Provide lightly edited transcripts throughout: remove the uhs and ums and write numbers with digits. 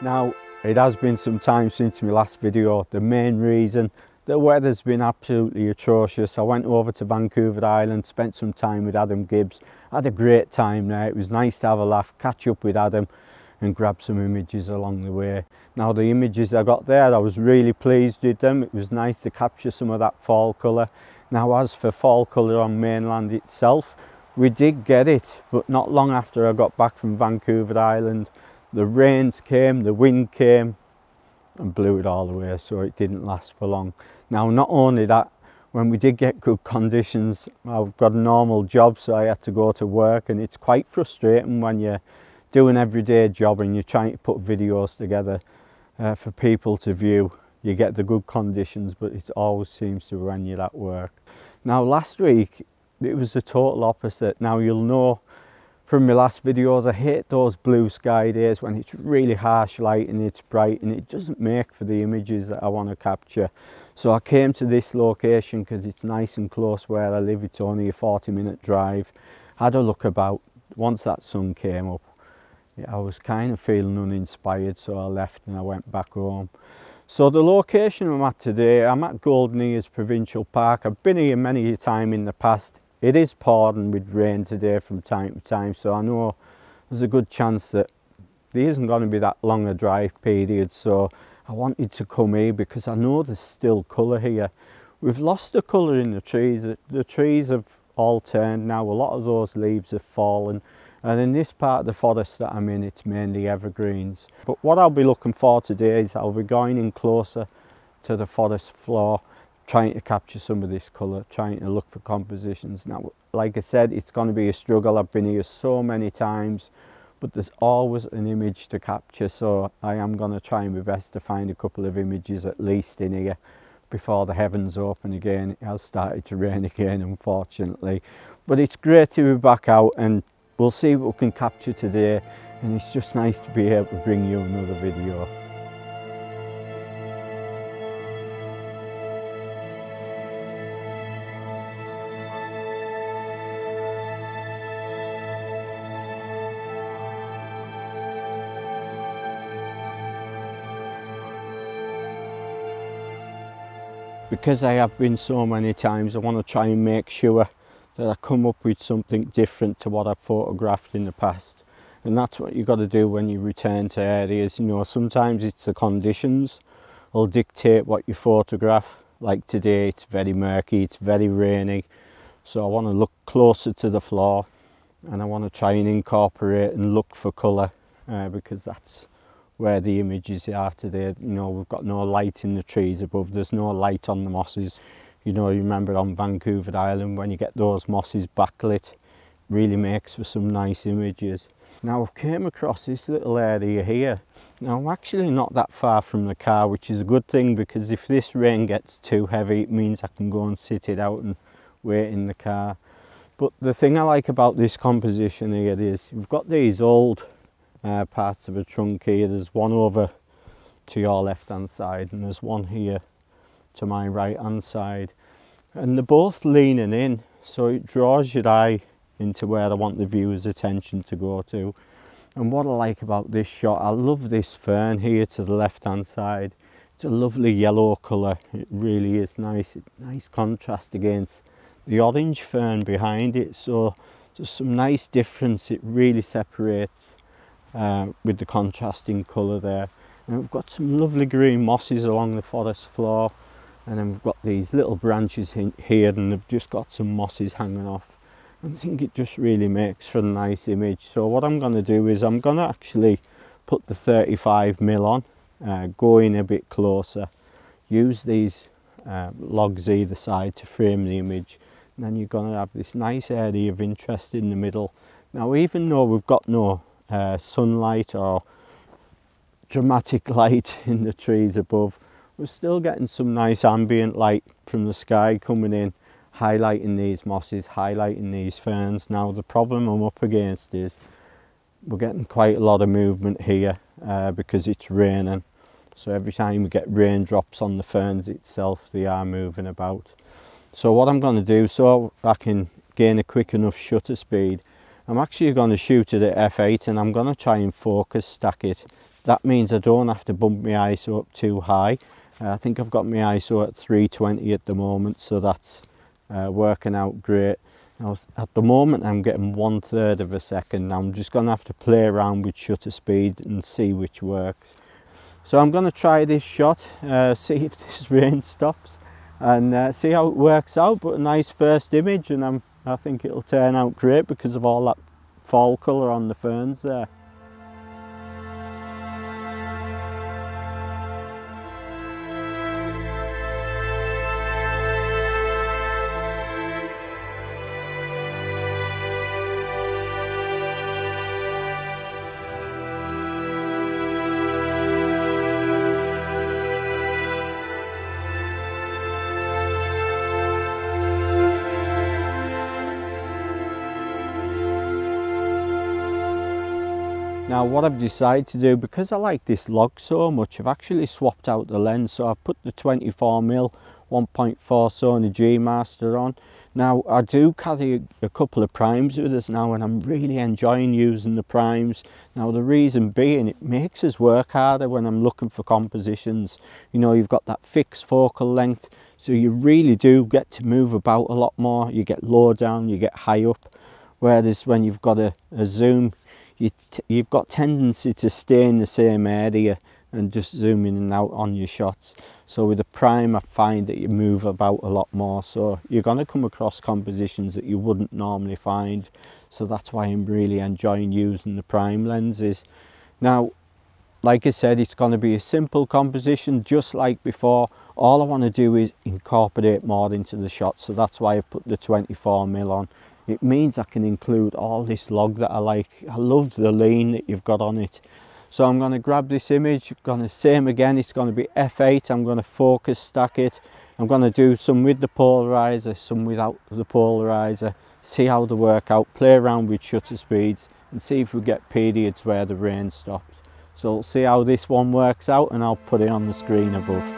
Now, it has been some time since my last video. The main reason, the weather's been absolutely atrocious. I went over to Vancouver Island, spent some time with Adam Gibbs. I had a great time there. It was nice to have a laugh, catch up with Adam and grab some images along the way. Now, the images I got there, I was really pleased with them. It was nice to capture some of that fall colour. Now, as for fall colour on mainland itself, we did get it, but not long after I got back from Vancouver Island, the rains came, the wind came and blew it all away, so it didn't last for long. Now, not only that, when we did get good conditions, I've got a normal job, so I had to go to work, and it's quite frustrating when you're doing an everyday job and you're trying to put videos together for people to view. You get the good conditions, but it always seems to run you that work. Now, last week it was the total opposite. Now, you'll know from my last videos, I hate those blue sky days when it's really harsh light and it's bright and it doesn't make for the images that I want to capture. So I came to this location because it's nice and close where I live. It's only a 40-minute drive. Had a look about. Once that sun came up, I was kind of feeling uninspired, so I left and I went back home. So the location I'm at today, I'm at Golden Ears Provincial Park. I've been here many a time in the past. It is pouring with rain today from time to time, so I know there's a good chance that there isn't going to be that long a dry period. So I wanted to come here because I know there's still colour here. We've lost the colour in the trees. The trees have all turned now. A lot of those leaves have fallen. And in this part of the forest that I'm in, it's mainly evergreens. But what I'll be looking for today is I'll be going in closer to the forest floor, trying to capture some of this colour, trying to look for compositions. Now, like I said, it's going to be a struggle. I've been here so many times, but there's always an image to capture. So I am going to try my best to find a couple of images at least in here before the heavens open again. It has started to rain again, unfortunately. But it's great to be back out, and we'll see what we can capture today, and it's just nice to be able to bring you another video. Because I have been so many times, I want to try and make sure that I come up with something different to what I've photographed in the past. And that's what you've got to do when you return to areas. You know, sometimes it's the conditions will dictate what you photograph. Like today, it's very murky, it's very rainy. So I want to look closer to the floor, and I want to try and incorporate and look for colour because that's where the images are today. You know, we've got no light in the trees above, there's no light on the mosses. You know, you remember on Vancouver Island, when you get those mosses backlit, really makes for some nice images. Now, I've came across this little area here. Now, I'm actually not that far from the car, which is a good thing, because if this rain gets too heavy, it means I can go and sit it out and wait in the car. But the thing I like about this composition here is you've got these old parts of a trunk here. There's one over to your left-hand side, and there's one here to my right hand side, and they're both leaning in, so it draws your eye into where I want the viewer's attention to go to. And what I like about this shot, I love this fern here to the left hand side. It's a lovely yellow colour, it really is nice. Nice contrast against the orange fern behind it, so just some nice difference. It really separates with the contrasting colour there. And we've got some lovely green mosses along the forest floor. And then we've got these little branches here, and they've just got some mosses hanging off. I think it just really makes for a nice image. So what I'm going to do is I'm going to actually put the 35mm on, go in a bit closer, use these logs either side to frame the image, and then you're going to have this nice area of interest in the middle. Now, even though we've got no sunlight or dramatic light in the trees above, we're still getting some nice ambient light from the sky coming in, highlighting these mosses, highlighting these ferns. Now, the problem I'm up against is we're getting quite a lot of movement here because it's raining. So every time we get raindrops on the ferns itself, they are moving about. So what I'm going to do, so I can gain a quick enough shutter speed, I'm actually going to shoot it at f8, and I'm going to try and focus stack it That means I don't have to bump my ISO up too high. I think I've got my ISO at 320 at the moment, so that's working out great. Now, at the moment I'm getting 1/3 of a second. Now I'm just going to have to play around with shutter speed and see which works. So I'm going to try this shot, see if this rain stops and see how it works out. But a nice first image, and I think it'll turn out great because of all that fall colour on the ferns there. Now what I've decided to do, because I like this log so much, I've actually swapped out the lens. So I've put the 24mm 1.4 Sony G Master on. Now I do carry a couple of primes with us now, and I'm really enjoying using the primes. Now the reason being, it makes us work harder when I'm looking for compositions. You know, you've got that fixed focal length, so you really do get to move about a lot more. You get low down, you get high up. Whereas when you've got a zoom, you've got tendency to stay in the same area and just zoom in and out on your shots. So with a prime I find that you move about a lot more, so you're going to come across compositions that you wouldn't normally find. So that's why I'm really enjoying using the prime lenses. Now like I said, it's going to be a simple composition just like before. All I want to do is incorporate more into the shot, so that's why I put the 24mm on. It means I can include all this log that I like. I love the lean that you've got on it. So I'm going to grab this image, I'm going to same again, it's going to be f8, I'm going to focus stack it. I'm going to do some with the polarizer, some without the polarizer, see how they work out, play around with shutter speeds and see if we get periods where the rain stops. So we'll see how this one works out and I'll put it on the screen above.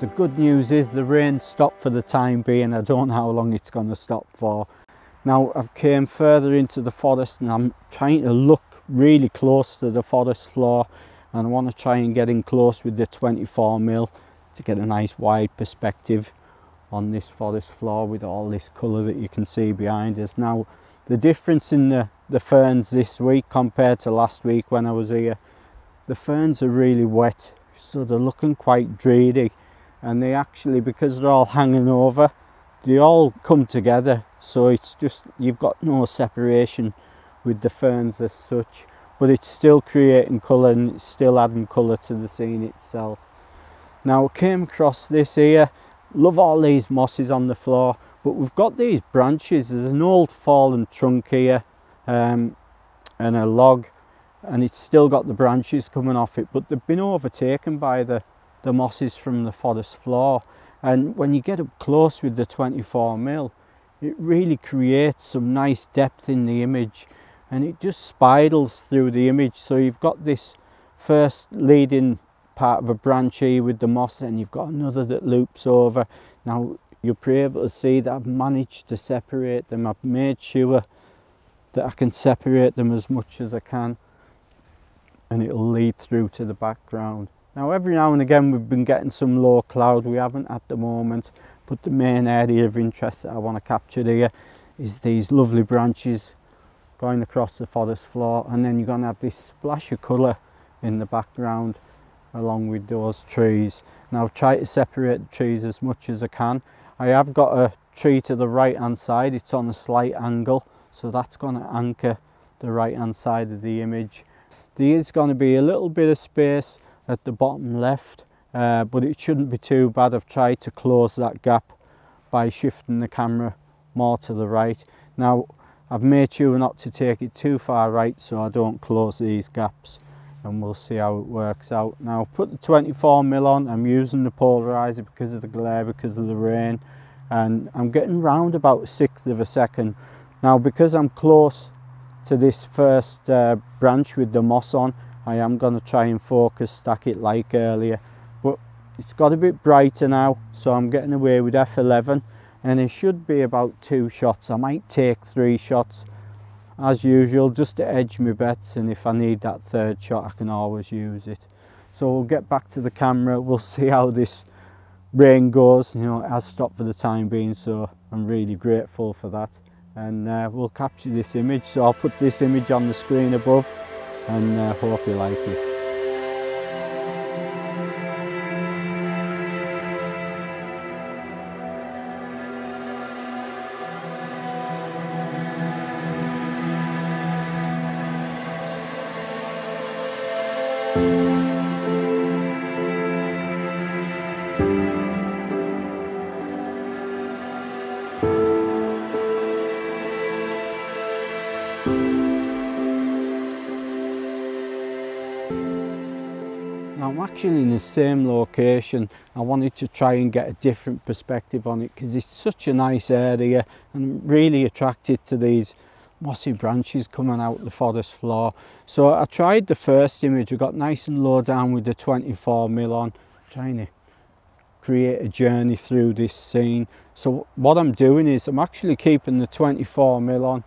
The good news is the rain stopped for the time being. I don't know how long it's going to stop for. Now I've came further into the forest and I'm trying to look really close to the forest floor, and I want to try and get in close with the 24mm to get a nice wide perspective on this forest floor with all this colour that you can see behind us. Now the difference in the ferns this week compared to last week when I was here, the ferns are really wet, so they're looking quite dreary. And they actually, because they're all hanging over, they all come together. So it's just, you've got no separation with the ferns as such, but it's still creating colour and it's still adding colour to the scene itself. Now I came across this here, love all these mosses on the floor, but we've got these branches. There's an old fallen trunk here and a log, and it's still got the branches coming off it, but they've been overtaken by the mosses from the forest floor. And when you get up close with the 24mm, it really creates some nice depth in the image, and it just spirals through the image. So you've got this first leading part of a branch here with the moss, and you've got another that loops over. Now you'll be able to see that I've managed to separate them. I've made sure that I can separate them as much as I can, and it'll lead through to the background. Now every now and again we've been getting some low cloud. We haven't at the moment, but the main area of interest that I want to capture here is these lovely branches going across the forest floor, and then you're going to have this splash of colour in the background along with those trees. Now I've tried to separate the trees as much as I can. I have got a tree to the right hand side, it's on a slight angle, So that's going to anchor the right hand side of the image. There is going to be a little bit of space at the bottom left, but it shouldn't be too bad. I've tried to close that gap by shifting the camera more to the right. Now I've made sure not to take it too far right so I don't close these gaps, and we'll see how it works out. Now I've put the 24mm on. I'm using the polarizer because of the glare, because of the rain, and I'm getting round about 1/6 of a second. Now because I'm close to this first branch with the moss on, I am going to try and focus stack it like earlier, but it's got a bit brighter now, so I'm getting away with f11, and it should be about 2 shots. I might take 3 shots as usual just to edge my bets, and if I need that 3rd shot I can always use it. So we'll get back to the camera, we'll see how this rain goes. You know, it has stopped for the time being, so I'm really grateful for that, and we'll capture this image. So I'll put this image on the screen above, and hope you like it. I'm actually in the same location. I wanted to try and get a different perspective on it because it's such a nice area, and I'm really attracted to these mossy branches coming out the forest floor. So I tried the first image. I got nice and low down with the 24mm on, trying to create a journey through this scene. So what I'm doing is I'm actually keeping the 24mm on,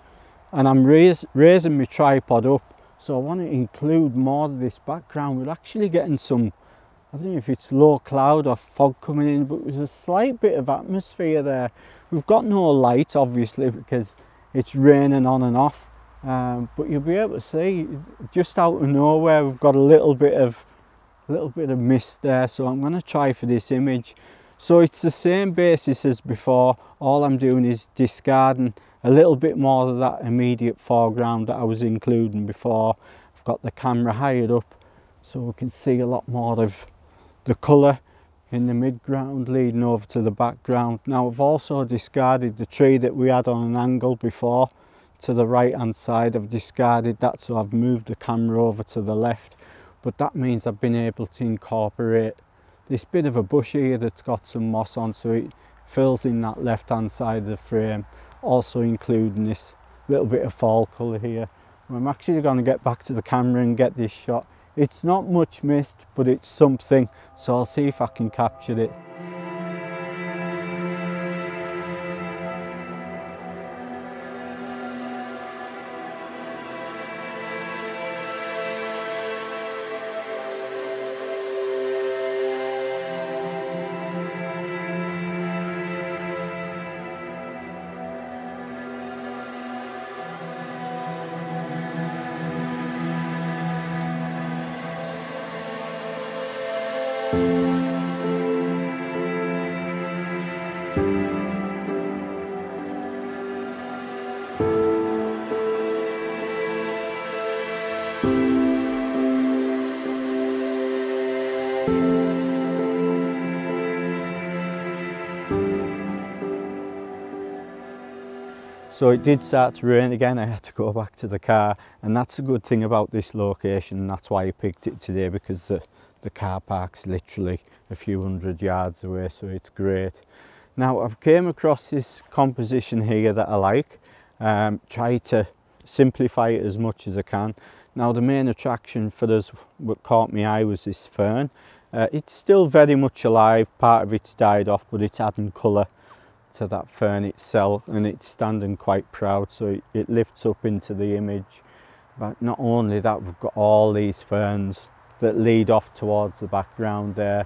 and I'm raising my tripod up. So I want to include more of this background. We're actually getting some, I don't know if it's low cloud or fog coming in, but there's a slight bit of atmosphere there. We've got no light obviously because it's raining on and off, but you'll be able to see just out of nowhere we've got a little bit of mist there. So I'm going to try for this image. So it's the same basis as before. All I'm doing is discarding a little bit more of that immediate foreground that I was including before. I've got the camera higher up so we can see a lot more of the colour in the midground leading over to the background. Now I've also discarded the tree that we had on an angle before to the right hand side. I've discarded that, so I've moved the camera over to the left, but that means I've been able to incorporate this bit of a bush here that's got some moss on, so it fills in that left hand side of the frame, also including this little bit of fall colour here. I'm actually going to get back to the camera and get this shot. It's not much mist, but it's something, so I'll see if I can capture it. So it did start to rain again. I had to go back to the car, and that's a good thing about this location, and that's why I picked it today, because the car park's literally a few hundred yards away, so it's great. Now I've came across this composition here that I like. Try to simplify it as much as I can. Now the main attraction for us, what caught my eye, was this fern. It's still very much alive. Part of it's died off, but it's adding colour to that fern itself, and it's standing quite proud, so it lifts up into the image. But not only that, we've got all these ferns that lead off towards the background there.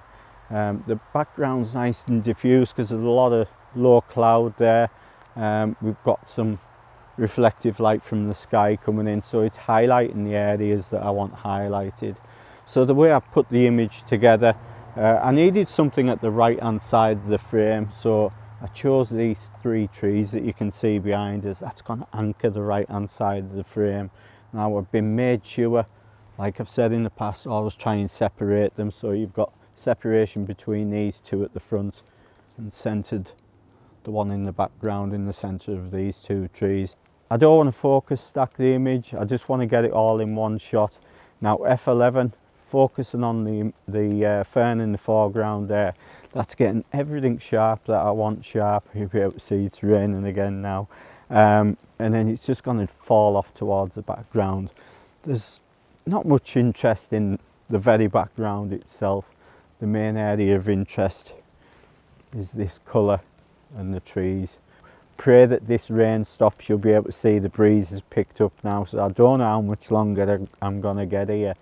The background's nice and diffuse because there's a lot of low cloud there. We've got some reflective light from the sky coming in, so it's highlighting the areas that I want highlighted. So the way I've put the image together, I needed something at the right hand side of the frame, so I chose these three trees that you can see behind us. That's going to anchor the right hand side of the frame. Now I've been made sure, like I've said in the past, always try and separate them, so you've got separation between these two at the front and centered the one in the background in the center of these two trees. I don't want to focus stack the image, I just want to get it all in one shot. Now F11, focusing on the fern in the foreground there, that's getting everything sharp that I want sharp. You'll be able to see it's raining again now. And then it's just going to fall off towards the background. There's not much interest in the very background itself. The main area of interest is this colour and the trees. Pray that this rain stops. You'll be able to see the breeze has picked up now, so I don't know how much longer I'm going to get here.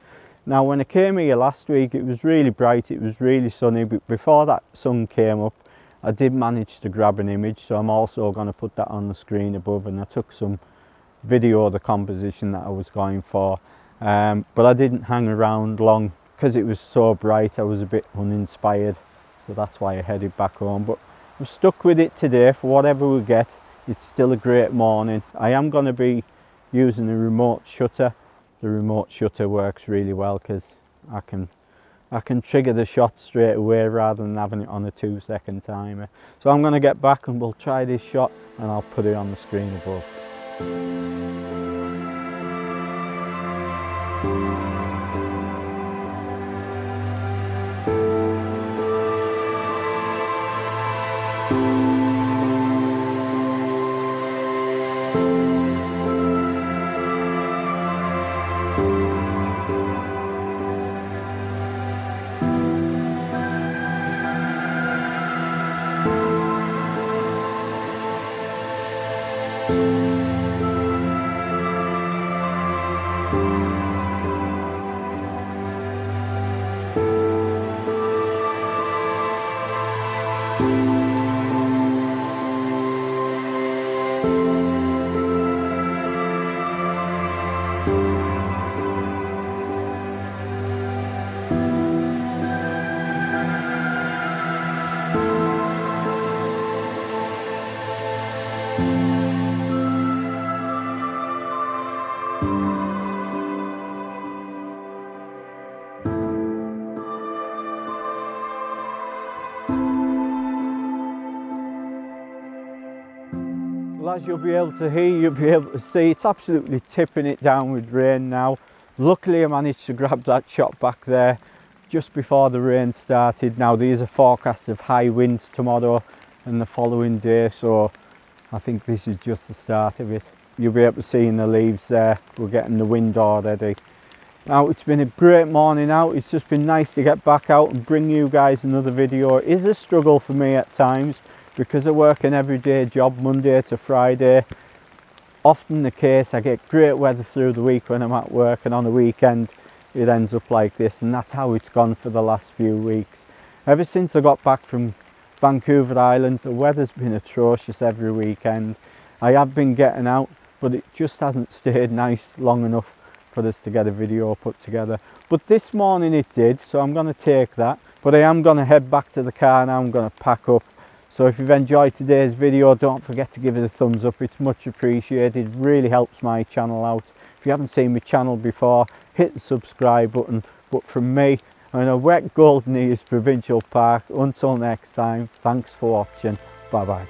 Now when I came here last week, it was really bright, it was really sunny, but before that sun came up I did manage to grab an image, so I'm also going to put that on the screen above, and I took some video of the composition that I was going for. But I didn't hang around long because it was so bright, I was a bit uninspired, so that's why I headed back home. But I'm stuck with it today. For whatever we get, it's still a great morning. I am going to be using a remote shutter. The remote shutter works really well because I can trigger the shot straight away rather than having it on a 2-second timer. So I'm going to get back and we'll try this shot and I'll put it on the screen above. As you'll be able to hear, you'll be able to see, it's absolutely tipping it down with rain now. Luckily I managed to grab that shot back there just before the rain started. Now these are forecasts of high winds tomorrow and the following day, so I think this is just the start of it. You'll be able to see in the leaves there, we're getting the wind already. Now it's been a great morning out. It's just been nice to get back out and bring you guys another video. It is a struggle for me at times because I work an everyday job Monday to Friday. Often the case, I get great weather through the week when I'm at work, and on the weekend it ends up like this, and that's how it's gone for the last few weeks. Ever since I got back from Vancouver Island, the weather's been atrocious every weekend. I have been getting out, but it just hasn't stayed nice long enough for us to get a video put together. But this morning it did, so I'm going to take that. But I am going to head back to the car now, I'm going to pack up. So if you've enjoyed today's video, don't forget to give it a thumbs up, it's much appreciated, it really helps my channel out. If you haven't seen my channel before, hit the subscribe button. But from me, I'm in a wet Golden Ears Provincial Park. Until next time, thanks for watching, bye bye.